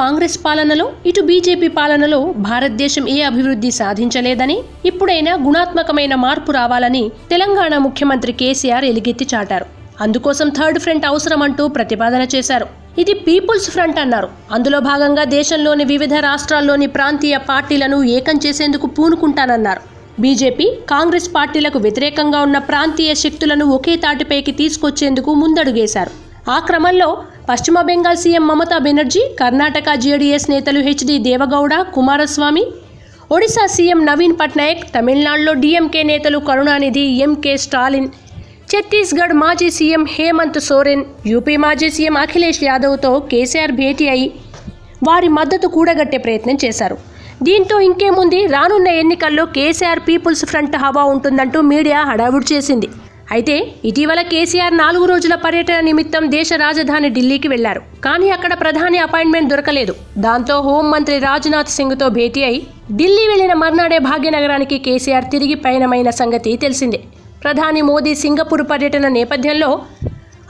కాంగ్రెస్ పాలనలో ఇటు బీజేపీ పాలనలో భారతదేశం ఏ అభివృద్ధి సాధించలేదని, ఇప్పుడైనా గుణాత్మకమైన మార్పు రావాలని తెలంగాణ ముఖ్యమంత్రి కేసీఆర్ ఎలుగెత్తి చాటారు. అందుకోసం థర్డ్ ఫ్రంట్ అవసరమంటూ ప్రతిపాదన చేశారు. ఇది పీపుల్స్ ఫ్రంట్ అన్నారు. అందులో భాగంగా దేశంలోని వివిధ రాష్ట్రాల్లోని ప్రాంతీయ పార్టీలను ఏకం చేసేందుకు పూనుకుంటానన్నారు. బీజేపీ, కాంగ్రెస్ పార్టీలకు వ్యతిరేకంగా ఉన్న ప్రాంతీయ శక్తులను ఒకే తాటిపైకి తీసుకొచ్చేందుకు ముందడుగేశారు. ఆ క్రమంలో పశ్చిమ బెంగాల్ సీఎం మమతా బెనర్జీ, కర్ణాటక జేడీఎస్ నేతలు హెచ్డి దేవగౌడ, కుమారస్వామి, ఒడిశా సీఎం నవీన్ పట్నాయక్, తమిళనాడులో డీఎంకే నేతలు కరుణానిధి, ఎంకే స్టాలిన్, ఛత్తీస్గఢ్ మాజీ సీఎం హేమంత్ సోరెన్, యూపీ మాజీ సీఎం అఖిలేష్ యాదవ్తో కేసీఆర్ భేటీ అయి వారి మద్దతు కూడగట్టే ప్రయత్నం చేశారు. దీంతో ఇంకేముంది, రానున్న ఎన్నికల్లో కేసీఆర్ పీపుల్స్ ఫ్రంట్ హవా ఉంటుందంటూ మీడియా హడావుడి చేసింది. అయితే ఇటీవల కేసీఆర్ 4 రోజుల పర్యటన నిమిత్తం దేశ రాజధాని ఢిల్లీకి వెళ్లారు. కానీ అక్కడ ప్రధాని అపాయింట్మెంట్ దొరకలేదు. దాంతో హోంమంత్రి రాజ్నాథ్ సింగ్తో భేటీ అయి ఢిల్లీ వెళ్లిన మర్నాడే భాగ్యనగరానికి కేసీఆర్ తిరిగి పయనమైన సంగతి తెలిసిందే. ప్రధాని మోదీ సింగపూర్ పర్యటన నేపథ్యంలో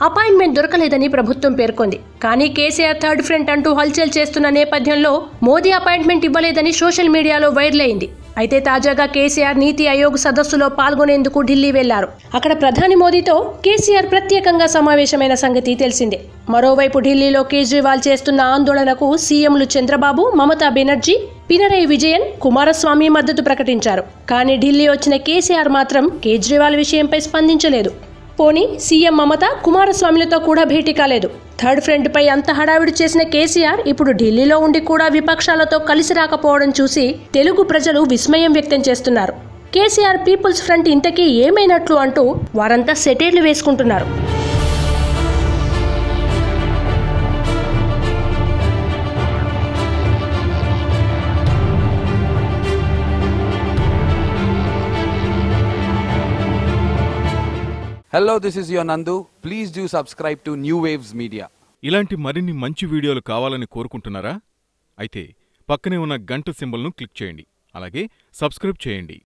అపాయింట్మెంట్ దొరకలేదని ప్రభుత్వం పేర్కొంది. కానీ కేసీఆర్ థర్డ్ ఫ్రంట్ అంటూ హల్చల్ చేస్తున్న నేపథ్యంలో మోదీ అపాయింట్మెంట్ ఇవ్వలేదని సోషల్ మీడియాలో వైరల్ అయింది. అయితే తాజాగా కేసీఆర్ నీతి ఆయోగ్ సదస్సులో పాల్గొనేందుకు ఢిల్లీ వెళ్లారు. అక్కడ ప్రధాని మోదీతో కేసీఆర్ ప్రత్యేకంగా సమావేశమైన సంగతి తెలిసిందే. మరోవైపు ఢిల్లీలో కేజ్రీవాల్ చేస్తున్న ఆందోళనకు సీఎంలు చంద్రబాబు, మమతా బెనర్జీ, పినరయి విజయన్, కుమారస్వామి మద్దతు ప్రకటించారు. కానీ ఢిల్లీ వచ్చిన కేసీఆర్ మాత్రం కేజ్రీవాల్ విషయంపై స్పందించలేదు. పోనీ సీఎం మమత, కుమారస్వామిలతో కూడా భేటీ కాలేదు. థర్డ్ ఫ్రంట్పై అంత హడావిడి చేసిన కేసీఆర్ ఇప్పుడు ఢిల్లీలో ఉండి కూడా విపక్షాలతో కలిసి రాకపోవడం చూసి తెలుగు ప్రజలు విస్మయం వ్యక్తం చేస్తున్నారు. కేసీఆర్ పీపుల్స్ ఫ్రంట్ ఇంతకీ ఏమైనట్లు అంటూ వారంతా సెటైర్లు వేసుకుంటున్నారు. Hello, this is your Nandu. Please do subscribe to New Waves Media. ఇలాంటి మరిన్ని మంచి వీడియోలు కావాలని కోరుకుంటున్నారా? అయితే పక్కనే ఉన్న గంట సింబల్ను క్లిక్ చేయండి. అలాగే సబ్స్క్రైబ్ చేయండి.